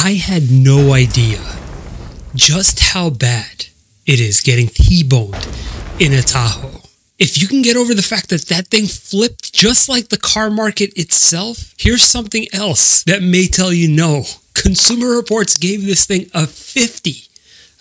I had no idea just how bad it is getting T-boned in a Tahoe. If you can get over the fact that that thing flipped just like the car market itself, here's something else that may tell you no. Consumer Reports gave this thing a 50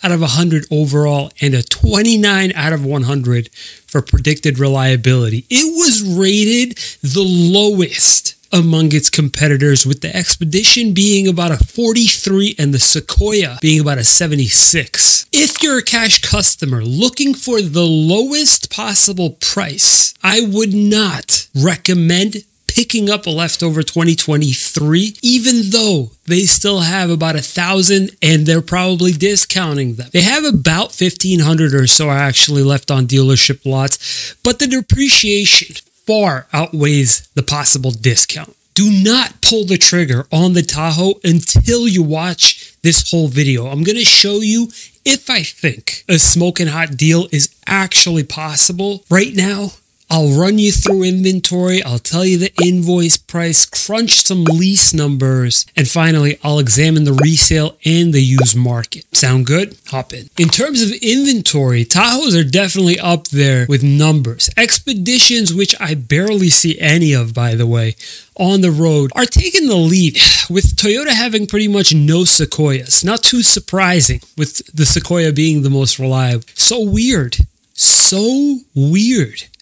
out of 100 overall and a 29 out of 100 for predicted reliability. It was rated the lowest among its competitors, with the Expedition being about a 43 and the Sequoia being about a 76. If you're a cash customer looking for the lowest possible price, I would not recommend picking up a leftover 2023, even though they still have about 1,000 and they're probably discounting them. They have about 1,500 or so actually left on dealership lots, but the depreciation far outweighs the possible discount. Do not pull the trigger on the Tahoe until you watch this whole video. I'm going to show you if I think a smoking hot deal is actually possible. Right now, I'll run you through inventory, I'll tell you the invoice price, crunch some lease numbers, and finally, I'll examine the resale and the used market. Sound good? Hop in. In terms of inventory, Tahoes are definitely up there with numbers. Expeditions, which I barely see any of, by the way, on the road, are taking the lead, with Toyota having pretty much no Sequoias. Not too surprising, with the Sequoia being the most reliable. So weird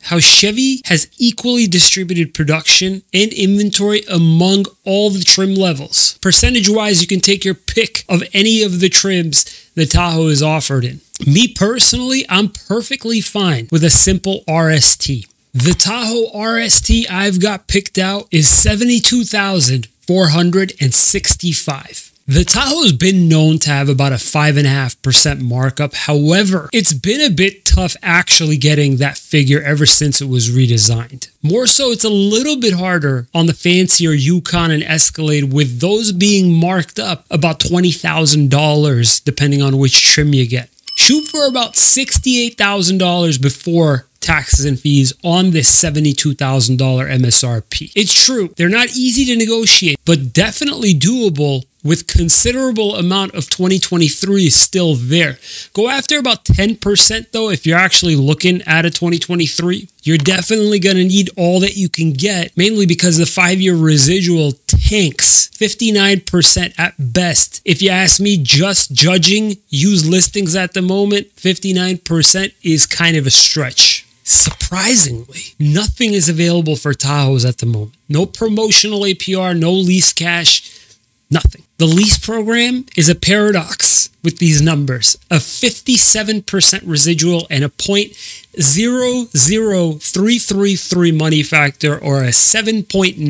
how Chevy has equally distributed production and inventory among all the trim levels. Percentage-wise, you can take your pick of any of the trims the Tahoe is offered in. Me personally, I'm perfectly fine with a simple RST. The Tahoe RST I've got picked out is $72,465. The Tahoe's been known to have about a 5.5% markup. However, it's been a bit tough actually getting that figure ever since it was redesigned. More so, it's a little bit harder on the fancier Yukon and Escalade, with those being marked up about $20,000 depending on which trim you get. Shoot for about $68,000 before taxes and fees on this $72,000 MSRP. It's true, they're not easy to negotiate, but definitely doable with considerable amount of 2023 still there. Go after about 10% though if you're actually looking at a 2023. You're definitely gonna need all that you can get, mainly because the 5-year residual tanks 59% at best. If you ask me, just judging used listings at the moment, 59% is kind of a stretch. Surprisingly, nothing is available for Tahoes at the moment. No promotional APR, no lease cash, nothing. The lease program is a paradox with these numbers. A 57% residual and a 0.00333 money factor, or a 7.99%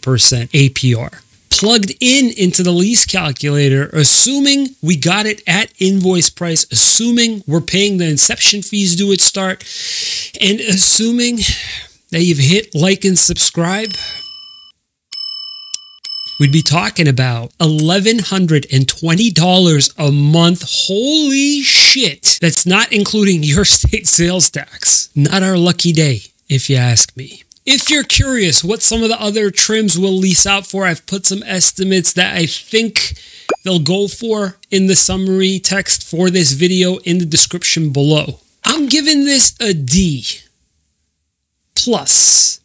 APR. Plugged into the lease calculator, assuming we got it at invoice price, assuming we're paying the inception fees due at start, and assuming that you've hit like and subscribe, we'd be talking about $1,120 a month. Holy shit. That's not including your state sales tax. Not our lucky day, if you ask me. If you're curious what some of the other trims will lease out for, I've put some estimates that I think they'll go for in the summary text for this video in the description below. I'm giving this a D plus.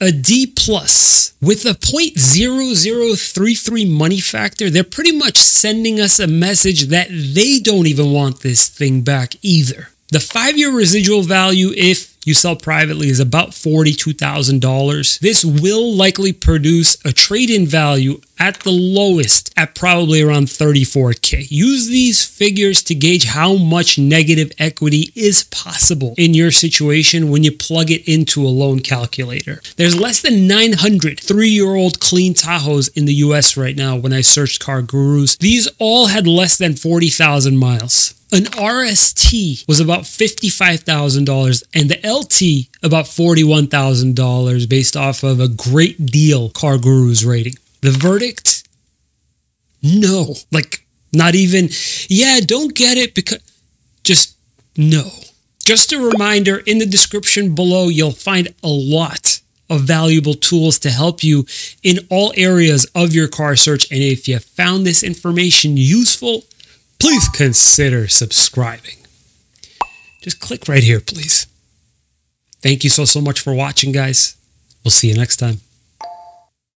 A D plus. With a 0.0033 money factor, they're pretty much sending us a message that they don't even want this thing back either. The 5-year residual value, if you sell privately, is about $42,000. This will likely produce a trade-in value at the lowest at probably around $34K. Use these figures to gauge how much negative equity is possible in your situation when you plug it into a loan calculator. There's less than 900 three-year-old clean Tahoes in the US right now when I searched CarGurus. These all had less than 40,000 miles. An RST was about $55,000 and the LT about $41,000 based off of a great deal CarGurus rating. The verdict? No. Like, not even, yeah, don't get it because, just no. Just a reminder, in the description below, you'll find a lot of valuable tools to help you in all areas of your car search. And if you found this information useful, please consider subscribing. Just click right here, please. Thank you so much for watching, guys. We'll see you next time.